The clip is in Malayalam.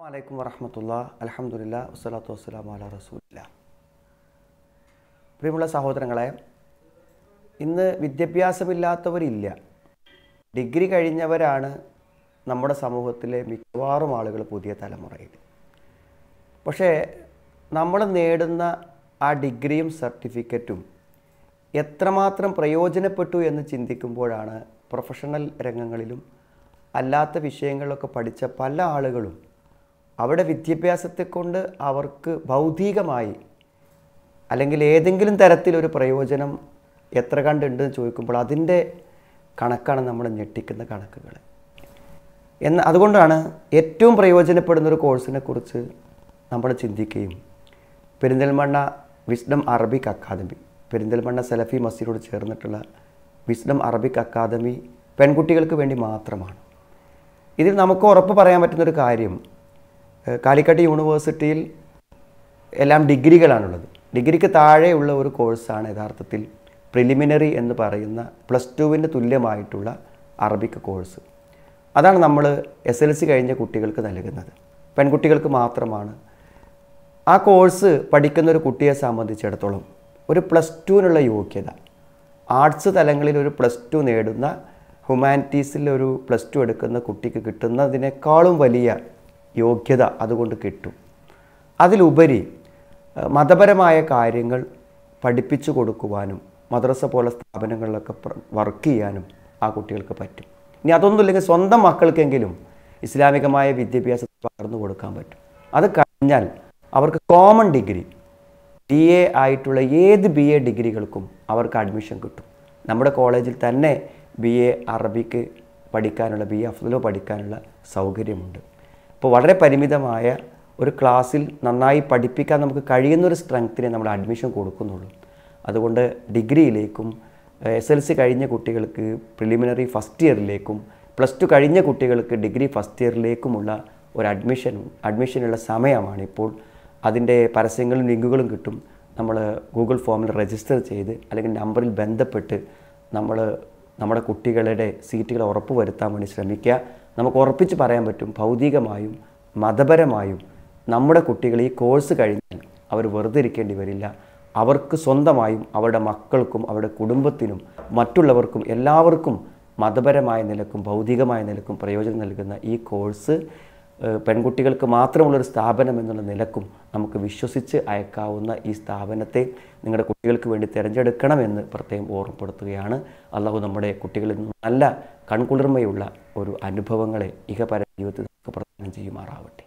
अस्सलामुअलैकुम वरहमतुल्लाह अल्हम्दुलिल्लाह वस्सलातु वस्सलामु अला रसूलिल्लाह പ്രിയമുള്ള സഹോദരങ്ങളെ ഇന്ന് വിദ്യാഭ്യാസമില്ലാത്തവരില്ല ഡിഗ്രി കഴിഞ്ഞവരാണ് നമ്മുടെ സമൂഹത്തിലെ മിക്കവാറും ആളുകൾ പുതിയ തലമുറയിൽ പക്ഷേ നമ്മൾ നേടുന്ന ആ ഡിഗ്രിയും സർട്ടിഫിക്കറ്റും എത്രമാത്രം പ്രയോജനപ്പെട്ടു എന്ന് ചിന്തിക്കുമ്പോഴാണ് പ്രൊഫഷണൽ രംഗങ്ങളിലും അല്ലാത്ത വിഷയങ്ങളൊക്കെ പഠിച്ച പല ആളുകളും അവരുടെ വിദ്യാഭ്യാസത്തെ കൊണ്ട് അവർക്ക് ഭൗതികമായി അല്ലെങ്കിൽ ഏതെങ്കിലും തരത്തിൽ ഒരു പ്രയോജനം എത്ര കണ്ടുണ്ട് എന്ന് ചോദിക്കുമ്പോൾ അതിന്റെ കണക്കാണ് നമ്മൾ ഞെട്ടിക്കുന്ന കണക്കുകൾ. എന്ന് അതുകൊണ്ടാണ് ഏറ്റവും പ്രയോജനപ്പെടുന്ന ഒരു കോഴ്സിനെ കുറിച്ച് നമ്മൾ ചിന്തിക്കുകയും Perinthalmanna wisdom Arabic academy Perinthalmanna സലഫി മസ്ജിദിനോട് ചേർന്നിട്ടുള്ള വിസ്ഡം അറബിക് അക്കാദമി പെൺകുട്ടികൾക്ക് വേണ്ടി മാത്രമാണ്. ഇതിൽ നമുക്ക് ഉറപ്പ് പറയാൻ പറ്റുന്ന ഒരു കാര്യം കാലിക്കറ്റ് യൂണിവേഴ്സിറ്റിയിൽ എല്ലാം ഡിഗ്രികളാണുള്ളത്. ഡിഗ്രിക്ക് താഴെയുള്ള ഒരു കോഴ്സാണ് യഥാർത്ഥത്തിൽ പ്രിലിമിനറി എന്ന് പറയുന്ന പ്ലസ് ടുവിന് തുല്യമായിട്ടുള്ള അറബിക് കോഴ്സ്. അതാണ് നമ്മൾ SLC കഴിഞ്ഞ കുട്ടികൾക്ക് നൽകുന്നത്. പെൺകുട്ടികൾക്ക് മാത്രമാണ്. ആ കോഴ്സ് പഠിക്കുന്ന ഒരു കുട്ടിയെ സംബന്ധിച്ചിടത്തോളം ഒരു പ്ലസ് ടുവിനുള്ള യോഗ്യത ആർട്സ് തലങ്ങളിൽ ഒരു പ്ലസ് ടു നേടുന്ന ഹ്യൂമാനിറ്റീസിൽ ഒരു പ്ലസ് ടു എടുക്കുന്ന കുട്ടിക്ക് കിട്ടുന്നതിനേക്കാളും വലിയ യോഗ്യത അതുകൊണ്ട് കിട്ടും. അതിലുപരി മതപരമായ കാര്യങ്ങൾ പഠിപ്പിച്ചു കൊടുക്കുവാനും മദ്രസ പോലെ സ്ഥാപനങ്ങളിലൊക്കെ വർക്ക് ചെയ്യാനും ആ കുട്ടികൾക്ക് പറ്റും. ഇനി അതൊന്നുമില്ലെങ്കിൽ സ്വന്തം മക്കൾക്കെങ്കിലും ഇസ്ലാമികമായ വിദ്യാഭ്യാസം പകർന്നു കൊടുക്കാൻ പറ്റും. അത് കഴിഞ്ഞാൽ അവർക്ക് കോമൺ ഡിഗ്രി BA ആയിട്ടുള്ള ഏത് BA ഡിഗ്രികൾക്കും അവർക്ക് അഡ്മിഷൻ കിട്ടും. നമ്മുടെ കോളേജിൽ തന്നെ BA അറബിക്ക് പഠിക്കാനുള്ള BA അഫ്ദലോ പഠിക്കാനുള്ള സൗകര്യമുണ്ട്. അപ്പോൾ വളരെ പരിമിതമായ ഒരു ക്ലാസ്സിൽ നന്നായി പഠിപ്പിക്കാൻ നമുക്ക് കഴിയുന്നൊരു സ്ട്രെങ്ത്തിനെ നമ്മൾ അഡ്മിഷൻ കൊടുക്കുന്നുള്ളൂ. അതുകൊണ്ട് ഡിഗ്രിയിലേക്കും SLC കഴിഞ്ഞ കുട്ടികൾക്ക് പ്രിലിമിനറി ഫസ്റ്റ് ഇയറിലേക്കും പ്ലസ് ടു കഴിഞ്ഞ കുട്ടികൾക്ക് ഡിഗ്രി ഫസ്റ്റ് ഇയറിലേക്കുമുള്ള ഒരു അഡ്മിഷനുള്ള സമയമാണ് ഇപ്പോൾ. അതിൻ്റെ പരസ്യങ്ങളും ലിങ്കുകളും കിട്ടും. നമ്മൾ ഗൂഗിൾ ഫോമിൽ രജിസ്റ്റർ ചെയ്ത് അല്ലെങ്കിൽ നമ്പറിൽ ബന്ധപ്പെട്ട് നമ്മൾ നമ്മുടെ കുട്ടികളുടെ സീറ്റുകൾ ഉറപ്പ് വരുത്താൻ വേണ്ടി ശ്രമിക്കുക. നമുക്ക് ഉറപ്പിച്ച് പറയാൻ പറ്റും ഭൗതികമായും മതപരമായും നമ്മുടെ കുട്ടികൾ ഈ കോഴ്സ് കഴിഞ്ഞാൽ അവർ വെറുതെ ഇരിക്കേണ്ടി വരില്ല. അവർക്ക് സ്വന്തമായും അവരുടെ മക്കൾക്കും അവരുടെ കുടുംബത്തിനും മറ്റുള്ളവർക്കും എല്ലാവർക്കും മതപരമായ നിലക്കും ഭൗതികമായ നിലക്കും പ്രയോജനം നൽകുന്ന ഈ കോഴ്സ് പെൺകുട്ടികൾക്ക് മാത്രമുള്ളൊരു സ്ഥാപനം എന്നുള്ള നിലക്കും നമുക്ക് വിശ്വസിച്ച് അയക്കാവുന്ന ഈ സ്ഥാപനത്തെ നിങ്ങളുടെ കുട്ടികൾക്ക് വേണ്ടി തിരഞ്ഞെടുക്കണമെന്ന് പ്രത്യേകം ഓർമ്മപ്പെടുത്തുകയാണ്. അള്ളാഹു നമ്മുടെ കുട്ടികളിൽ നിന്നും നല്ല കൺകുളിർമയുള്ള ഒരു അനുഭവങ്ങളെ ഇഹപര ജീവിതത്തിൽ പ്രദാനം ചെയ്യുമാറാവട്ടെ.